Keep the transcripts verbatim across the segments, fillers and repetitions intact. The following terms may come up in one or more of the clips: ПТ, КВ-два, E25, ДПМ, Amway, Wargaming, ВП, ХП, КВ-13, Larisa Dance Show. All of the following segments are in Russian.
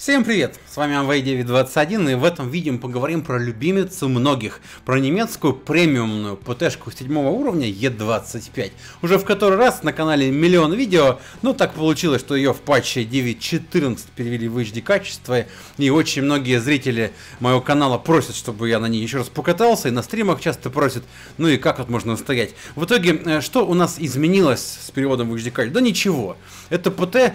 Всем привет! С вами Amway девять двадцать один, и в этом видео мы поговорим про любимицу многих, про немецкую премиумную ПТ-шку седьмого уровня Е двадцать пять. Уже в который раз на канале миллион видео, но так получилось, что ее в патче девять точка четырнадцать перевели в эйч ди качество, и очень многие зрители моего канала просят, чтобы я на ней еще раз покатался, и на стримах часто просят, ну и как вот можно настоять. В итоге, что у нас изменилось с переводом в эйч ди качество? Да ничего. Это ПТ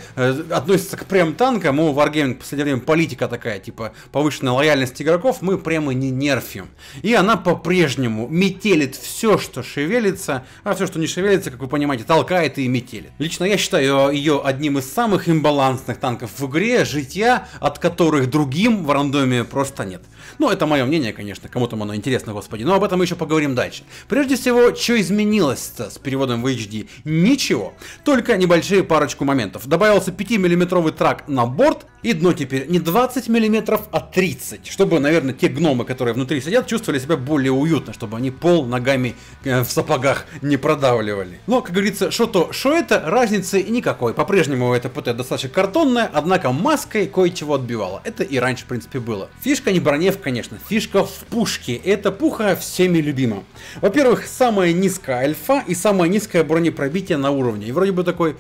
относится к прем-танкам, у Wargaming последний время политика такая, типа повышенная лояльность игроков, мы прямо не нерфим. И она по-прежнему метелит все, что шевелится, а все, что не шевелится, как вы понимаете, толкает и метелит. Лично я считаю ее одним из самых имбалансных танков в игре, житья от которых другим в рандоме просто нет. Ну, это мое мнение, конечно, кому там оно интересно, господи, но об этом еще поговорим дальше. Прежде всего, что изменилось-то с переводом в эйч ди? Ничего, только небольшие парочку моментов. Добавился пятимиллиметровый трак на борт, и дно теперь не двадцать миллиметров, а тридцать, чтобы, наверное, те гномы, которые внутри сидят, чувствовали себя более уютно, чтобы они пол ногами э, в сапогах не продавливали. Но, как говорится, что то, что это, разницы никакой. По-прежнему это ПТ достаточно картонная, однако маской кое-чего отбивала. Это и раньше, в принципе, было. Фишка не броне, конечно, фишка в пушке. Это пуха всеми любима. Во-первых, самая низкая альфа и самое низкое бронепробитие на уровне. И вроде бы такой...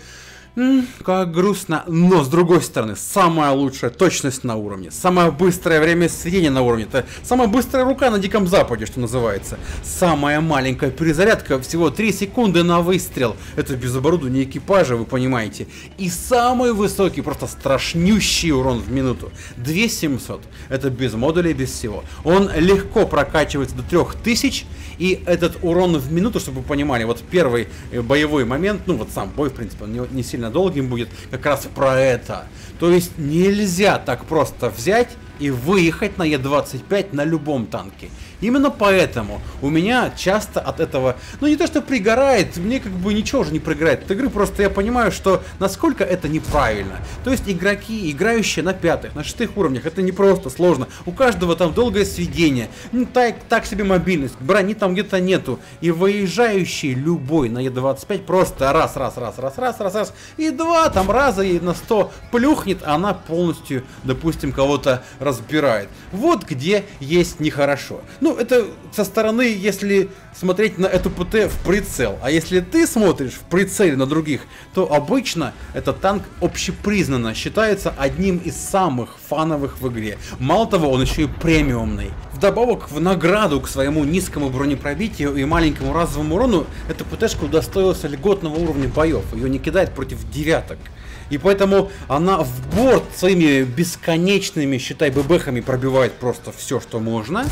как грустно, но с другой стороны, самая лучшая точность на уровне, самое быстрое время сведения на уровне, это самая быстрая рука на Диком Западе, что называется, самая маленькая перезарядка, всего три секунды на выстрел, это без оборудования экипажа, вы понимаете, и самый высокий, просто страшнющий урон в минуту, две тысячи семьсот, это без модулей, без всего, он легко прокачивается до трёх тысяч, и этот урон в минуту, чтобы вы понимали, вот первый боевой момент, ну вот сам бой, в принципе, он не сильно долгим будет, как раз про это. То есть нельзя так просто взять и выехать на Е двадцать пять на любом танке. Именно поэтому у меня часто от этого, ну не то что пригорает, мне как бы ничего уже не пригорает от игры, просто я понимаю, что насколько это неправильно. То есть игроки, играющие на пятых, на шестых уровнях, это не просто сложно. У каждого там долгое сведение, ну так, так себе мобильность, брони там где-то нету. И выезжающий любой на Е двадцать пять просто раз, раз, раз, раз, раз, раз, раз, и два там раза и на сто плюхнет, а она полностью, допустим, кого-то разбирает. Вот где есть нехорошо. Ну, это со стороны, если смотреть на эту ПТ в прицел. А если ты смотришь в прицеле на других, то обычно этот танк общепризнанно считается одним из самых фановых в игре. Мало того, он еще и премиумный. Вдобавок, в награду к своему низкому бронепробитию и маленькому разовому урону, эта ПТ-шка удостоилась льготного уровня боев. Ее не кидает против девяток. И поэтому она в борт своими бесконечными, считай, ББХами пробивает просто все, что можно.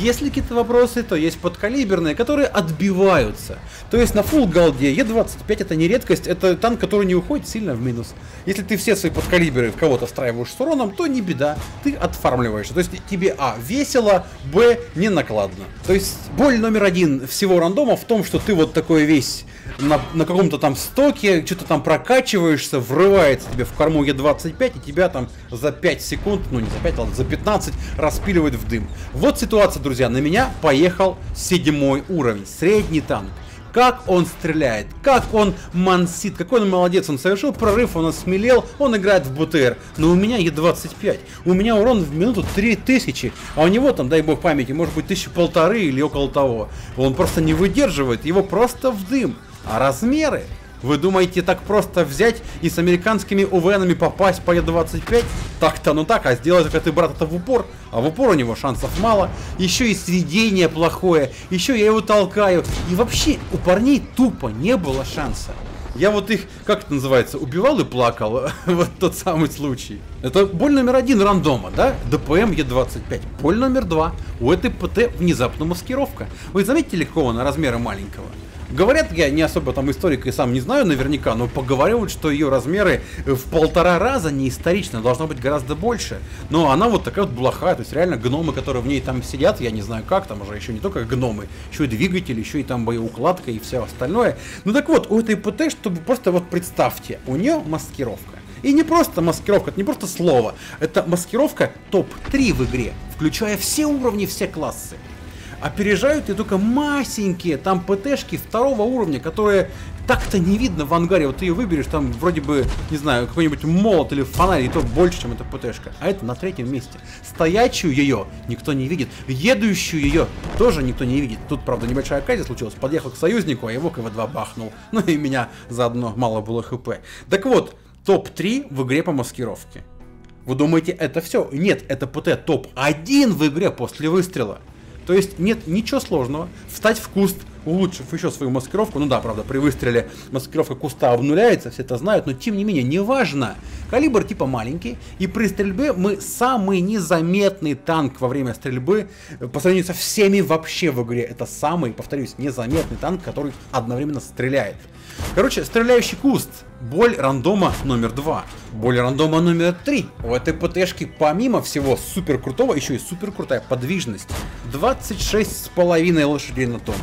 Если какие-то вопросы, то есть подкалиберные, которые отбиваются. То есть на фулл голде Е двадцать пять это не редкость, это танк, который не уходит сильно в минус. Если ты все свои подкалиберы в кого-то встраиваешь с уроном, то не беда, ты отфармливаешься. То есть тебе а. весело, б. не накладно. То есть боль номер один всего рандома в том, что ты вот такой весь на, на каком-то там стоке, что-то там прокачиваешься, врываешься тебе в корму Е двадцать пять, и тебя там за пять секунд, ну не за пять, ладно, за пятнадцать распиливает в дым. Вот ситуация, друзья, на меня поехал седьмой уровень, средний танк. Как он стреляет, как он мансит, какой он молодец, он совершил прорыв, он осмелел, он играет в БТР. Но у меня Е двадцать пять, у меня урон в минуту три тысячи, а у него там, дай бог памяти, может быть тысячи полторы или около того. Он просто не выдерживает, его просто в дым. А размеры? Вы думаете, так просто взять и с американскими УВНами попасть по Е двадцать пять? Так-то, ну так, а сделать, как ты, брат, это в упор. А в упор у него шансов мало. Еще и сведение плохое, еще я его толкаю. И вообще, у парней тупо не было шанса. Я вот их, как это называется, убивал и плакал. Вот тот самый случай. Это боль номер один рандома, да? ДПМ Е двадцать пять. Боль номер два. У этой ПТ внезапно маскировка. Вы заметили, какого она размера маленького? Говорят, я не особо там историк и сам не знаю наверняка, но поговаривают, что ее размеры в полтора раза не исторично, должно быть гораздо больше. Но она вот такая вот блохая, то есть реально гномы, которые в ней там сидят, я не знаю как, там уже еще не только гномы, еще и двигатель, еще и там боеукладка и все остальное. Ну так вот, у этой ПТ, чтобы просто вот представьте, у нее маскировка. И не просто маскировка, это не просто слово, это маскировка топ три в игре, включая все уровни, все классы. Опережают и только масенькие там ПТшки второго уровня, которые так-то не видно в ангаре. Вот ты ее выберешь, там вроде бы, не знаю, какой-нибудь молот или фонарь, и то больше, чем эта ПТшка. А это на третьем месте. Стоячую ее никто не видит. Едущую ее тоже никто не видит. Тут, правда, небольшая оказия случилась. Подъехал к союзнику, а его КВ-два бахнул. Ну и меня заодно мало было ХП. Так вот, топ три в игре по маскировке. Вы думаете, это все? Нет, это ПТ топ один в игре после выстрела. То есть нет ничего сложного. Встать в куст, улучшив еще свою маскировку. Ну да, правда, при выстреле маскировка куста обнуляется, все это знают, но тем не менее, неважно. Калибр типа маленький, и при стрельбе мы самый незаметный танк во время стрельбы по сравнению со всеми вообще в игре. Это самый, повторюсь, незаметный танк, который одновременно стреляет. Короче, стреляющий куст. Боль рандома номер два. Боль рандома номер три. У этой ПТшки помимо всего супер крутого, еще и супер крутая подвижность. двадцать шесть с половиной лошадей на тонну.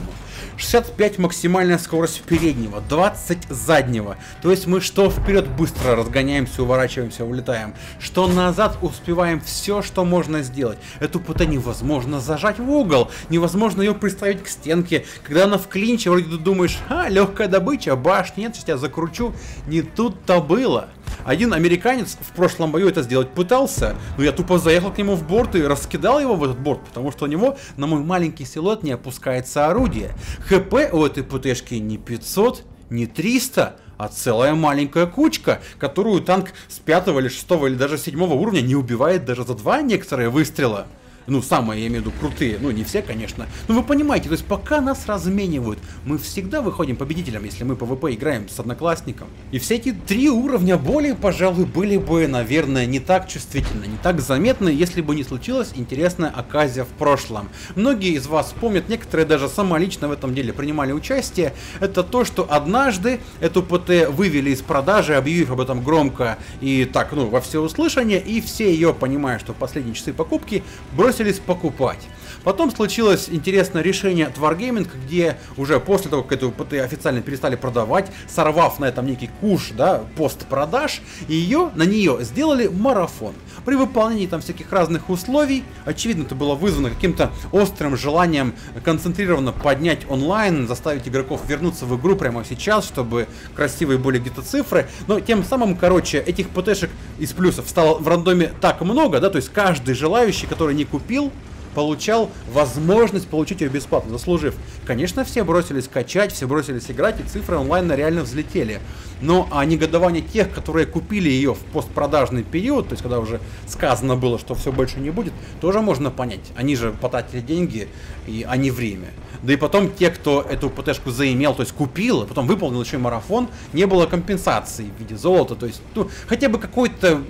шестьдесят пять максимальная скорость переднего, двадцать заднего. То есть мы что вперед быстро разгоняемся, уворачиваемся, улетаем, что назад успеваем все, что можно сделать. Эту ПТ невозможно зажать в угол, невозможно ее приставить к стенке. Когда она в клинче, вроде ты думаешь, а, легкая добыча, баш, нет, сейчас я закручу. Не тут-то было. Один американец в прошлом бою это сделать пытался, но я тупо заехал к нему в борт и раскидал его в этот борт, потому что у него на мой маленький силуэт не опускается орудие. ХП у этой ПТшки не пятьсот, не триста, а целая маленькая кучка, которую танк с пятого или шестого или даже седьмого уровня не убивает даже за два некоторые выстрела. Ну, самые, я имею в виду, крутые. Ну, не все, конечно. Но вы понимаете, то есть пока нас разменивают, мы всегда выходим победителем, если мы по ВП играем с одноклассником. И все эти три уровня боли, пожалуй, были бы, наверное, не так чувствительны, не так заметны, если бы не случилась интересная оказия в прошлом. Многие из вас помнят, некоторые даже самолично в этом деле принимали участие. Это то, что однажды эту ПТ вывели из продажи, объявив об этом громко и так, ну, во всеуслышание, и все ее, понимая, что в последние часы покупки, бросили покупать. Потом случилось интересное решение от Wargaming, где уже после того, как эту ПТ официально перестали продавать, сорвав на этом некий куш, да, постпродаж, ее, на нее сделали марафон. При выполнении там всяких разных условий, очевидно, это было вызвано каким-то острым желанием концентрированно поднять онлайн, заставить игроков вернуться в игру прямо сейчас, чтобы красивые были где-то цифры. Но тем самым, короче, этих ПТшек из плюсов стало в рандоме так много, да, то есть каждый желающий, который не купил, Купил, получал возможность получить ее бесплатно, заслужив. Конечно, все бросились качать, все бросились играть, и цифры онлайн реально взлетели. Но а негодование тех, которые купили ее в постпродажный период, то есть когда уже сказано было, что все больше не будет, тоже можно понять. Они же потратили деньги, и, а не время. Да и потом те, кто эту ПТшку заимел, то есть купил, а потом выполнил еще и марафон, не было компенсации в виде золота, то есть ну, хотя бы какой-то...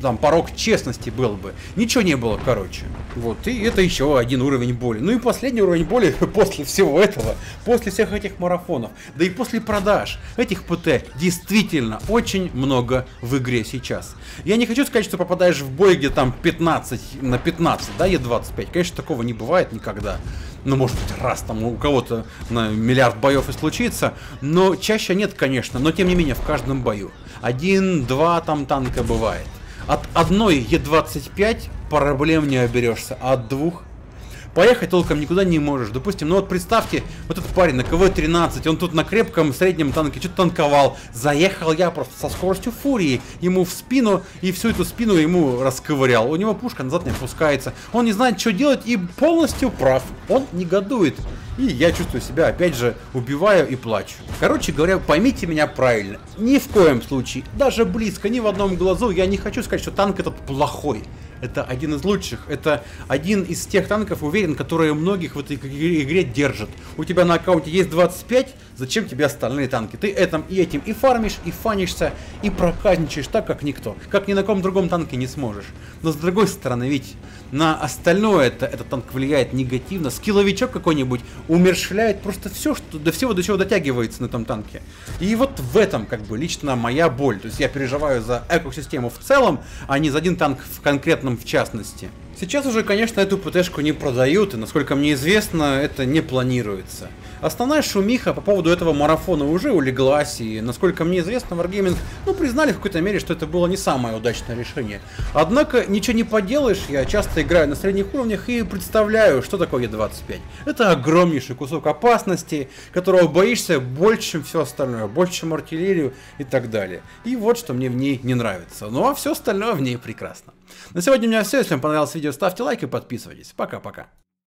там порог честности был бы. Ничего не было, короче. Вот, и это еще один уровень боли. Ну и последний уровень боли после всего этого, после всех этих марафонов, да и после продаж этих ПТ действительно очень много в игре сейчас. Я не хочу сказать, что попадаешь в бой, где там пятнадцать на пятнадцать, да, Е двадцать пять. Конечно, такого не бывает никогда. Ну, может быть, раз там у кого-то на миллиард боев и случится, но чаще нет, конечно, но тем не менее в каждом бою. Один-два там танка бывает. От одной Е двадцать пять проблем не оберешься, а от двух поехать толком никуда не можешь. Допустим, ну вот представьте, вот этот парень на КВ тринадцать, он тут на крепком среднем танке что-то танковал. Заехал я просто со скоростью фурии ему в спину, и всю эту спину ему расковырял. У него пушка назад не опускается, он не знает, что делать, и полностью прав. Он негодует. И я чувствую себя, опять же, убиваю и плачу. Короче говоря, поймите меня правильно. Ни в коем случае, даже близко, ни в одном глазу я не хочу сказать, что танк этот плохой. Это один из лучших. Это один из тех танков, уверен, которые многих в этой игре держат. У тебя на аккаунте есть двадцать пять, зачем тебе остальные танки? Ты этим и этим и фармишь, и фанишься, и проказничаешь так, как никто. Как ни на ком другом танке не сможешь. Но с другой стороны, ведь на остальное это, этот танк влияет негативно. Скилловичок какой-нибудь умершвляет просто все, что, до всего, до чего дотягивается на этом танке. И вот в этом, как бы, лично моя боль. То есть я переживаю за экосистему в целом, а не за один танк в конкретно, в частности. Сейчас уже, конечно, эту ПТ-шку не продают, и, насколько мне известно, это не планируется. Основная шумиха по поводу этого марафона уже улеглась, и, насколько мне известно, Wargaming, ну, признали в какой-то мере, что это было не самое удачное решение. Однако, ничего не поделаешь, я часто играю на средних уровнях и представляю, что такое Е двадцать пять. Это огромнейший кусок опасности, которого боишься больше, чем все остальное, больше, чем артиллерию и так далее. И вот что мне в ней не нравится. Ну, а все остальное в ней прекрасно. На сегодня у меня все. Если вам понравилось видео, ставьте лайк и подписывайтесь. Пока-пока.